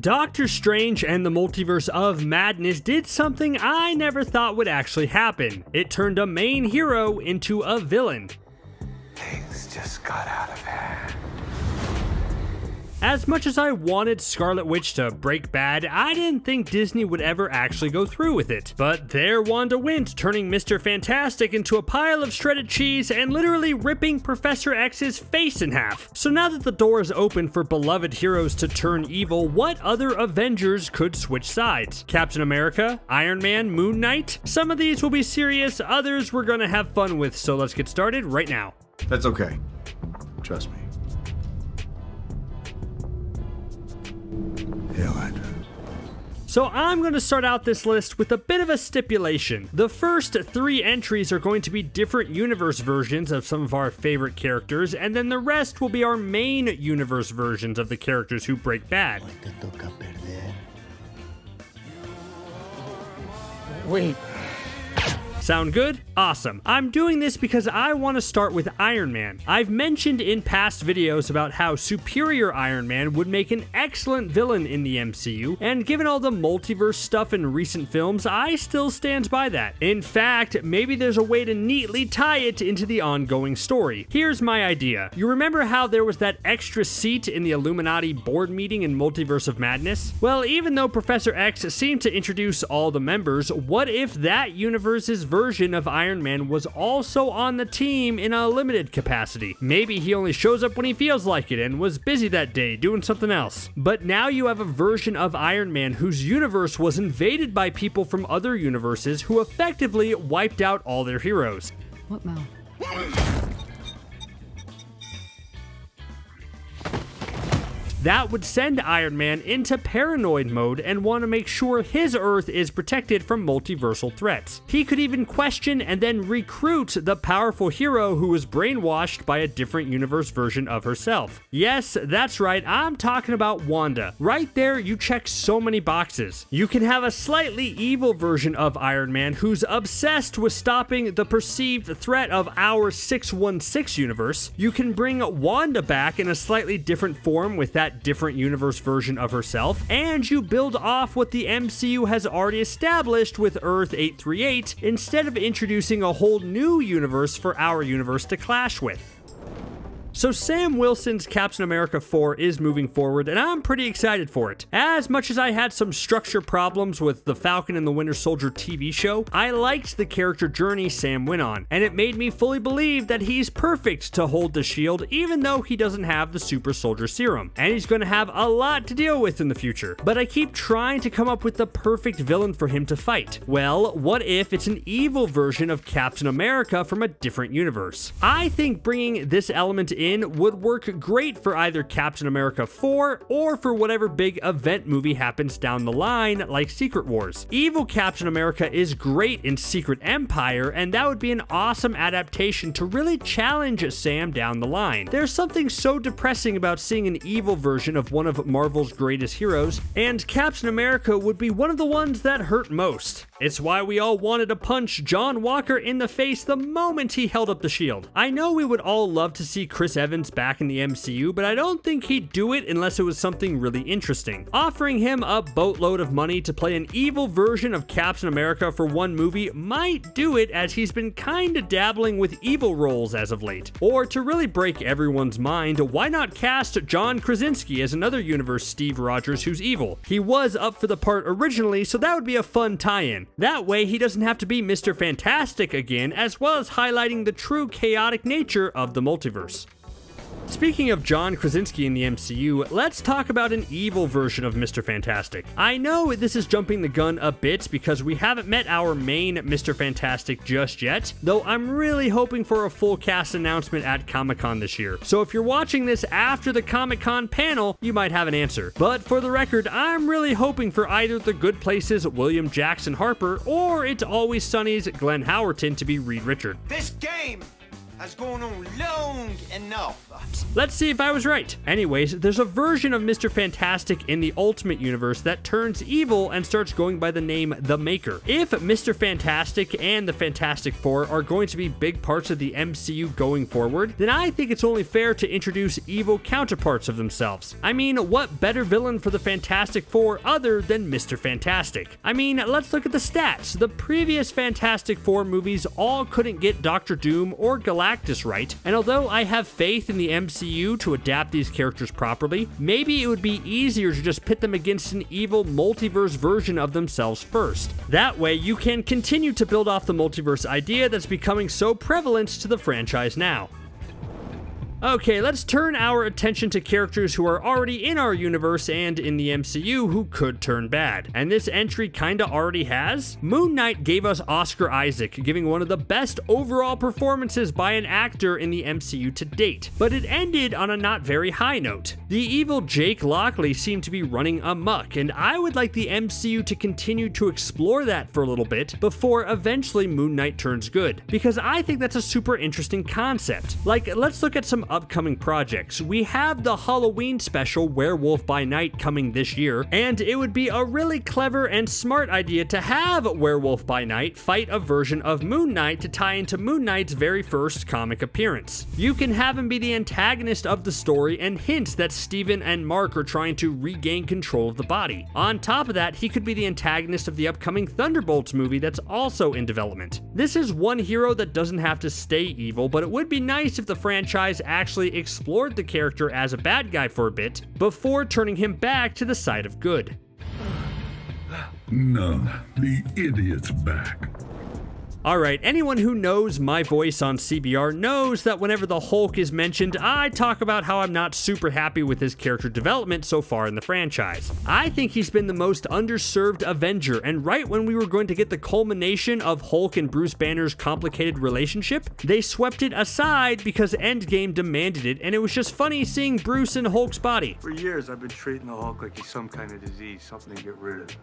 Doctor Strange and the Multiverse of Madness did something I never thought would actually happen. It turned a main hero into a villain. Things just got out of hand. As much as I wanted Scarlet Witch to break bad, I didn't think Disney would ever actually go through with it. But there Wanda went, turning Mr. Fantastic into a pile of shredded cheese and literally ripping Professor X's face in half. So now that the door is open for beloved heroes to turn evil, what other Avengers could switch sides? Captain America? Iron Man? Moon Knight? Some of these will be serious, others we're gonna have fun with, so let's get started right now. That's okay. Trust me. So I'm going to start out this list with a bit of a stipulation. The first three entries are going to be different universe versions of some of our favorite characters, and then the rest will be our main universe versions of the characters who break bad. Wait. Sound good? Awesome. I'm doing this because I want to start with Iron Man. I've mentioned in past videos about how Superior Iron Man would make an excellent villain in the MCU, and given all the multiverse stuff in recent films, I still stand by that. In fact, maybe there's a way to neatly tie it into the ongoing story. Here's my idea. You remember how there was that extra seat in the Illuminati board meeting in Multiverse of Madness? Well, even though Professor X seemed to introduce all the members, what if that universe's version of Iron Man was also on the team in a limited capacity? Maybe he only shows up when he feels like it and was busy that day doing something else. But now you have a version of Iron Man whose universe was invaded by people from other universes who effectively wiped out all their heroes. What now? That would send Iron Man into paranoid mode and want to make sure his Earth is protected from multiversal threats. He could even question and then recruit the powerful hero who was brainwashed by a different universe version of herself. Yes, that's right, I'm talking about Wanda. Right there, you check so many boxes. You can have a slightly evil version of Iron Man who's obsessed with stopping the perceived threat of our 616 universe. You can bring Wanda back in a slightly different form with that different universe version of herself, and you build off what the MCU has already established with Earth 838 instead of introducing a whole new universe for our universe to clash with. So Sam Wilson's Captain America 4 is moving forward, and I'm pretty excited for it. As much as I had some structure problems with the Falcon and the Winter Soldier TV show, I liked the character journey Sam went on, and it made me fully believe that he's perfect to hold the shield even though he doesn't have the super soldier serum, and he's going to have a lot to deal with in the future. But I keep trying to come up with the perfect villain for him to fight. Well, what if it's an evil version of Captain America from a different universe? I think bringing this element in would work great for either Captain America 4 or for whatever big event movie happens down the line, like Secret Wars. Evil Captain America is great in Secret Empire, and that would be an awesome adaptation to really challenge Sam down the line. There's something so depressing about seeing an evil version of one of Marvel's greatest heroes, and Captain America would be one of the ones that hurt most. It's why we all wanted to punch John Walker in the face the moment he held up the shield. I know we would all love to see Chris Evans back in the MCU, but I don't think he'd do it unless it was something really interesting. Offering him a boatload of money to play an evil version of Captain America for one movie might do it, as he's been kinda dabbling with evil roles as of late. Or to really break everyone's mind, why not cast John Krasinski as another universe Steve Rogers who's evil? He was up for the part originally, so that would be a fun tie-in. That way he doesn't have to be Mr. Fantastic again, as well as highlighting the true chaotic nature of the multiverse. Speaking of John Krasinski in the MCU, let's talk about an evil version of Mr. Fantastic. I know this is jumping the gun a bit because we haven't met our main Mr. Fantastic just yet, though I'm really hoping for a full cast announcement at Comic-Con this year. So if you're watching this after the Comic-Con panel, you might have an answer. But for the record, I'm really hoping for either The Good Place's William Jackson Harper or It's Always Sunny's Glenn Howerton to be Reed Richards. This game That's going on long enough. Let's see if I was right. Anyways, there's a version of Mr. Fantastic in the Ultimate Universe that turns evil and starts going by the name The Maker. If Mr. Fantastic and the Fantastic Four are going to be big parts of the MCU going forward, then I think it's only fair to introduce evil counterparts of themselves. I mean, what better villain for the Fantastic Four other than Mr. Fantastic? I mean, let's look at the stats. The previous Fantastic Four movies all couldn't get Doctor Doom or Galactus right, and although I have faith in the MCU to adapt these characters properly, maybe it would be easier to just pit them against an evil multiverse version of themselves first. That way, you can continue to build off the multiverse idea that's becoming so prevalent to the franchise now. Okay, let's turn our attention to characters who are already in our universe and in the MCU who could turn bad. And this entry kinda already has. Moon Knight gave us Oscar Isaac, giving one of the best overall performances by an actor in the MCU to date. But it ended on a not very high note. The evil Jake Lockley seemed to be running amok, and I would like the MCU to continue to explore that for a little bit before eventually Moon Knight turns good. Because I think that's a super interesting concept. Like, let's look at some upcoming projects. We have the Halloween special Werewolf by Night coming this year, and it would be a really clever and smart idea to have Werewolf by Night fight a version of Moon Knight to tie into Moon Knight's very first comic appearance. You can have him be the antagonist of the story and hint that Steven and Mark are trying to regain control of the body. On top of that, he could be the antagonist of the upcoming Thunderbolts movie that's also in development. This is one hero that doesn't have to stay evil, but it would be nice if the franchise actually explored the character as a bad guy for a bit before turning him back to the side of good. No, the idiot's back. Alright, anyone who knows my voice on CBR knows that whenever the Hulk is mentioned, I talk about how I'm not super happy with his character development so far in the franchise. I think he's been the most underserved Avenger, and right when we were going to get the culmination of Hulk and Bruce Banner's complicated relationship, they swept it aside because Endgame demanded it, and it was just funny seeing Bruce in Hulk's body. For years, I've been treating the Hulk like he's some kind of disease, something to get rid of.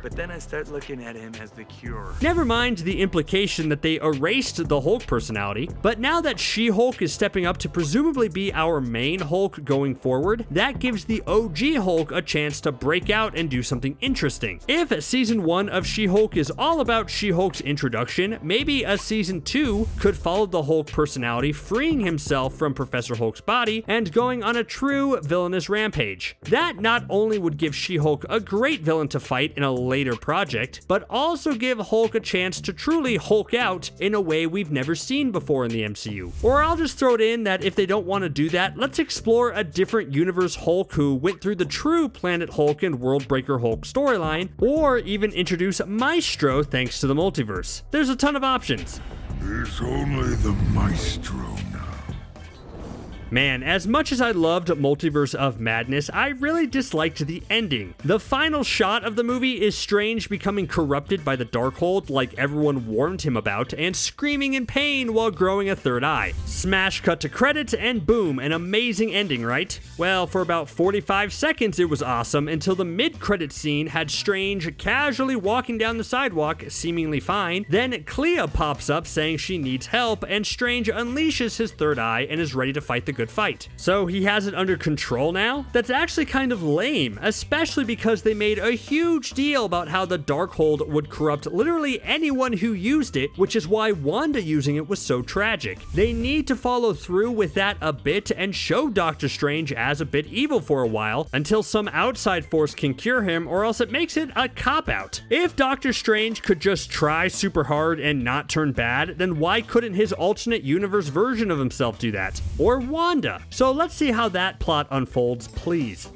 But then I start looking at him as the cure. Never mind the implication that they erased the Hulk personality, but now that She-Hulk is stepping up to presumably be our main Hulk going forward, that gives the OG Hulk a chance to break out and do something interesting. If season 1 of She-Hulk is all about She-Hulk's introduction, maybe a season 2 could follow the Hulk personality freeing himself from Professor Hulk's body and going on a true villainous rampage. That not only would give She-Hulk a great villain to fight in a later project, but also give Hulk a chance to truly Hulk out in a way we've never seen before in the MCU. Or I'll just throw it in that if they don't want to do that, let's explore a different universe Hulk who went through the true Planet Hulk and Worldbreaker Hulk storyline, or even introduce Maestro thanks to the multiverse. There's a ton of options. There's only the Maestro. Man, as much as I loved Multiverse of Madness, I really disliked the ending. The final shot of the movie is Strange becoming corrupted by the Darkhold like everyone warned him about and screaming in pain while growing a third eye. Smash cut to credits and boom, an amazing ending, right? Well, for about 45 seconds it was awesome until the mid-credit scene had Strange casually walking down the sidewalk, seemingly fine. Then Clea pops up saying she needs help and Strange unleashes his third eye and is ready to fight the good fight. So he has it under control now? That's actually kind of lame, especially because they made a huge deal about how the Darkhold would corrupt literally anyone who used it, which is why Wanda using it was so tragic. They need to follow through with that a bit and show Doctor Strange as a bit evil for a while until some outside force can cure him, or else it makes it a cop-out. If Doctor Strange could just try super hard and not turn bad, then why couldn't his alternate universe version of himself do that? Or Wanda. So let's see how that plot unfolds, please.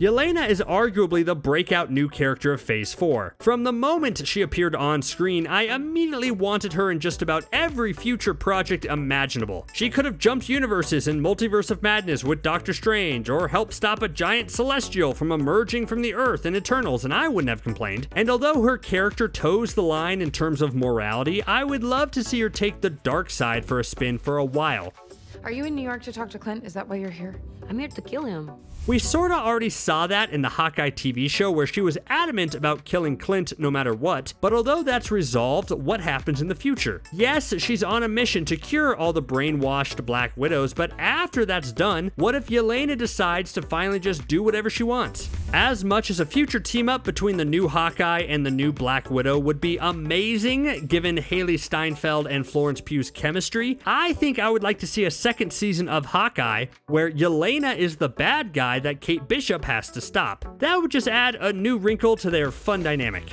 Yelena is arguably the breakout new character of Phase 4. From the moment she appeared on screen, I immediately wanted her in just about every future project imaginable. She could have jumped universes in Multiverse of Madness with Doctor Strange, or helped stop a giant celestial from emerging from the Earth in Eternals, and I wouldn't have complained. And although her character toes the line in terms of morality, I would love to see her take the dark side for a spin for a while. Are you in New York to talk to Clint? Is that why you're here? I'm here to kill him. We sorta already saw that in the Hawkeye TV show where she was adamant about killing Clint no matter what, but although that's resolved, what happens in the future? Yes, she's on a mission to cure all the brainwashed Black Widows, but after that's done, what if Yelena decides to finally just do whatever she wants? As much as a future team-up between the new Hawkeye and the new Black Widow would be amazing, given Haley Steinfeld and Florence Pugh's chemistry, I think I would like to see a second season of Hawkeye where Yelena is the bad guy that Kate Bishop has to stop. That would just add a new wrinkle to their fun dynamic.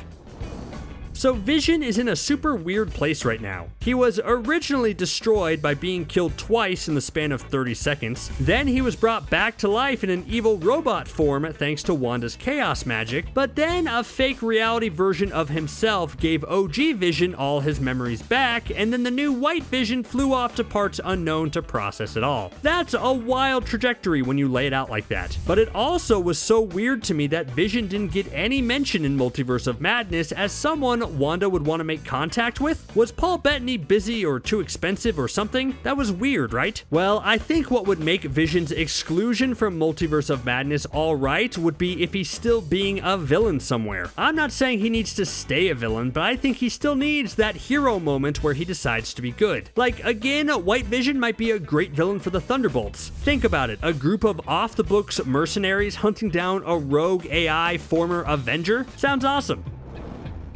So Vision is in a super weird place right now. He was originally destroyed by being killed twice in the span of 30 seconds. Then he was brought back to life in an evil robot form thanks to Wanda's chaos magic. But then a fake reality version of himself gave OG Vision all his memories back, and then the new White Vision flew off to parts unknown to process it all. That's a wild trajectory when you lay it out like that. But it also was so weird to me that Vision didn't get any mention in Multiverse of Madness as someone Wanda would want to make contact with? Was Paul Bettany busy or too expensive or something? That was weird, right? Well, I think what would make Vision's exclusion from Multiverse of Madness all right would be if he's still being a villain somewhere. I'm not saying he needs to stay a villain, but I think he still needs that hero moment where he decides to be good. Like, again, White Vision might be a great villain for the Thunderbolts. Think about it, a group of off-the-books mercenaries hunting down a rogue AI former Avenger? Sounds awesome.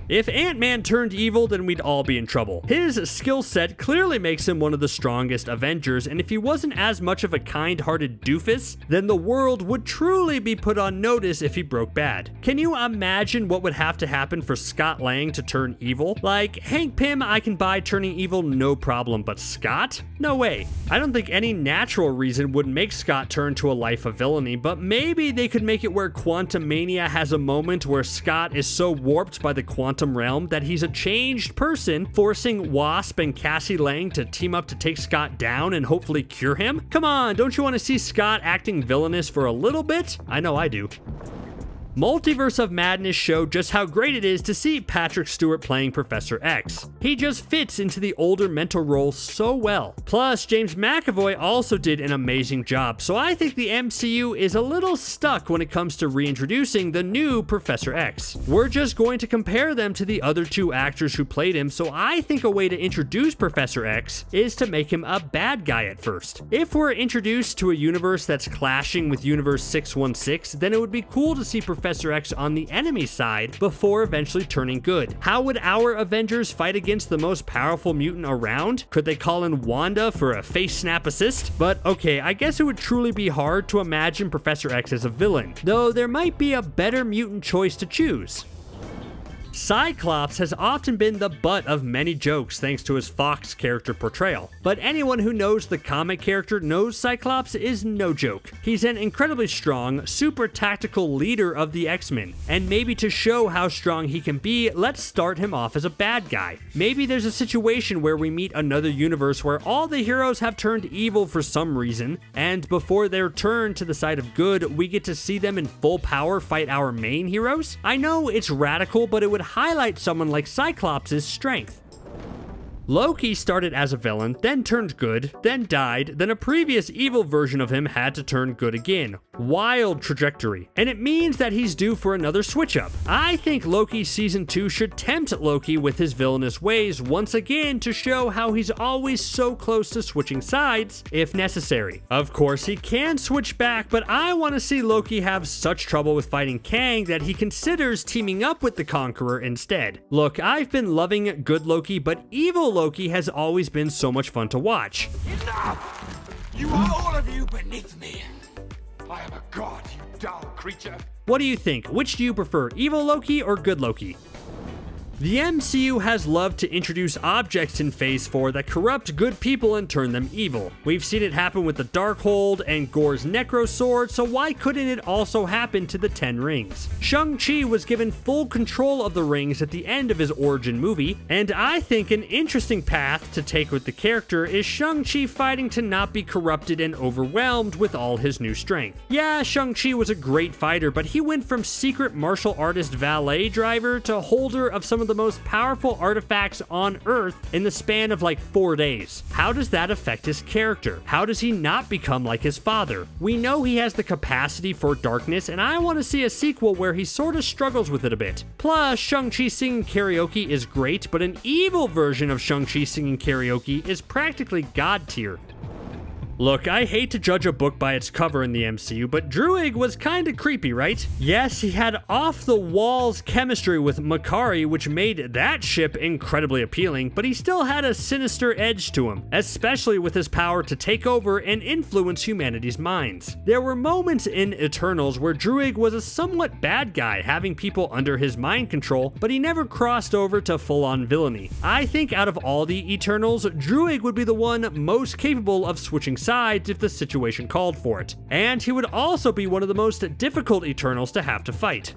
If Ant-Man turned evil, then we'd all be in trouble. His skill set clearly makes him one of the strongest Avengers, and if he wasn't as much of a kind-hearted doofus, then the world would truly be put on notice if he broke bad. Can you imagine what would have to happen for Scott Lang to turn evil? Like, Hank Pym I can buy turning evil no problem, but Scott? No way. I don't think any natural reason would make Scott turn to a life of villainy, but maybe they could make it where Quantumania has a moment where Scott is so warped by the quantum realm that he's a changed person, forcing Wasp and Cassie Lang to team up to take Scott down and hopefully cure him? Come on, don't you want to see Scott acting villainous for a little bit? I know I do. Multiverse of Madness showed just how great it is to see Patrick Stewart playing Professor X. He just fits into the older mentor role so well. Plus, James McAvoy also did an amazing job, so I think the MCU is a little stuck when it comes to reintroducing the new Professor X. We're just going to compare them to the other two actors who played him, so I think a way to introduce Professor X is to make him a bad guy at first. If we're introduced to a universe that's clashing with Universe 616, then it would be cool to see Professor X on the enemy side before eventually turning good. How would our Avengers fight against the most powerful mutant around? Could they call in Wanda for a face snap assist? But okay, I guess it would truly be hard to imagine Professor X as a villain, though there might be a better mutant choice to choose. Cyclops has often been the butt of many jokes thanks to his Fox character portrayal, but anyone who knows the comic character knows Cyclops is no joke. He's an incredibly strong, super tactical leader of the X-Men, and maybe to show how strong he can be, let's start him off as a bad guy. Maybe there's a situation where we meet another universe where all the heroes have turned evil for some reason, and before their turn to the side of good, we get to see them in full power fight our main heroes? I know it's radical, but it would highlight someone like Cyclops' strength. Loki started as a villain, then turned good, then died, then a previous evil version of him had to turn good again. Wild trajectory. And it means that he's due for another switch up. I think Loki Season 2 should tempt Loki with his villainous ways once again to show how he's always so close to switching sides, if necessary. Of course, he can switch back, but I want to see Loki have such trouble with fighting Kang that he considers teaming up with the Conqueror instead. Look, I've been loving good Loki, but evil Loki has always been so much fun to watch. Enough! You are all of you beneath me. I am a god, you dull creature. What do you think? Which do you prefer, evil Loki or good Loki? The MCU has loved to introduce objects in Phase 4 that corrupt good people and turn them evil. We've seen it happen with the Darkhold and Gore's Necro Sword, so why couldn't it also happen to the Ten Rings? Shang-Chi was given full control of the rings at the end of his origin movie, and I think an interesting path to take with the character is Shang-Chi fighting to not be corrupted and overwhelmed with all his new strength. Yeah, Shang-Chi was a great fighter, but he went from secret martial artist valet driver to holder of some of of the most powerful artifacts on Earth in the span of like 4 days. How does that affect his character? How does he not become like his father? We know he has the capacity for darkness, and I want to see a sequel where he sort of struggles with it a bit. Plus, Shang-Chi singing karaoke is great, but an evil version of Shang-Chi singing karaoke is practically god-tiered. Look, I hate to judge a book by its cover in the MCU, but Druig was kinda creepy, right? Yes, he had off-the-walls chemistry with Makari, which made that ship incredibly appealing, but he still had a sinister edge to him, especially with his power to take over and influence humanity's minds. There were moments in Eternals where Druig was a somewhat bad guy, having people under his mind control, but he never crossed over to full-on villainy. I think out of all the Eternals, Druig would be the one most capable of switching sides if the situation called for it, and he would also be one of the most difficult Eternals to have to fight.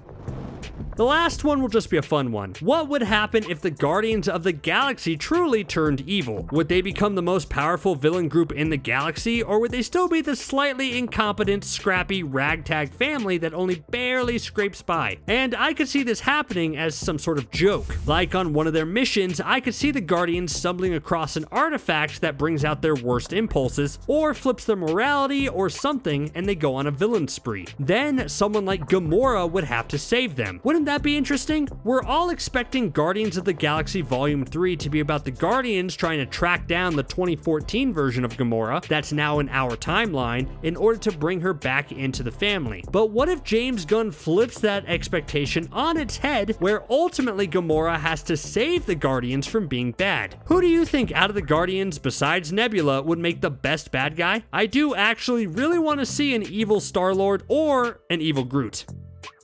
The last one will just be a fun one. What would happen if the Guardians of the Galaxy truly turned evil? Would they become the most powerful villain group in the galaxy, or would they still be the slightly incompetent, scrappy, ragtag family that only barely scrapes by? And I could see this happening as some sort of joke. Like on one of their missions, I could see the Guardians stumbling across an artifact that brings out their worst impulses, or flips their morality or something, and they go on a villain spree. Then someone like Gamora would have to save them. Wouldn't that be interesting? We're all expecting Guardians of the Galaxy Volume 3 to be about the Guardians trying to track down the 2014 version of Gamora that's now in our timeline in order to bring her back into the family. But what if James Gunn flips that expectation on its head, where ultimately Gamora has to save the Guardians from being bad? Who do you think out of the Guardians besides Nebula would make the best bad guy? I do actually really want to see an evil Star-Lord or an evil Groot.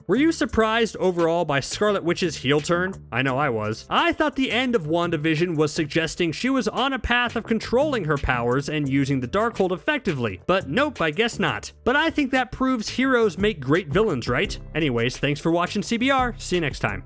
Were you surprised overall by Scarlet Witch's heel turn? I know I was. I thought the end of WandaVision was suggesting she was on a path of controlling her powers and using the Darkhold effectively, but nope, I guess not. But I think that proves heroes make great villains, right? Anyways, thanks for watching CBR. See you next time.